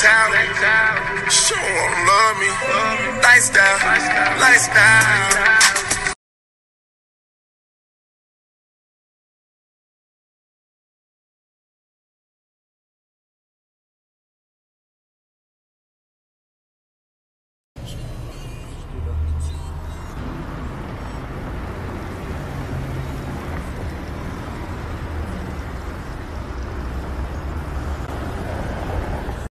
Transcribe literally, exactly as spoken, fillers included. talent. Show 'em love me. Lifestyle, lifestyle.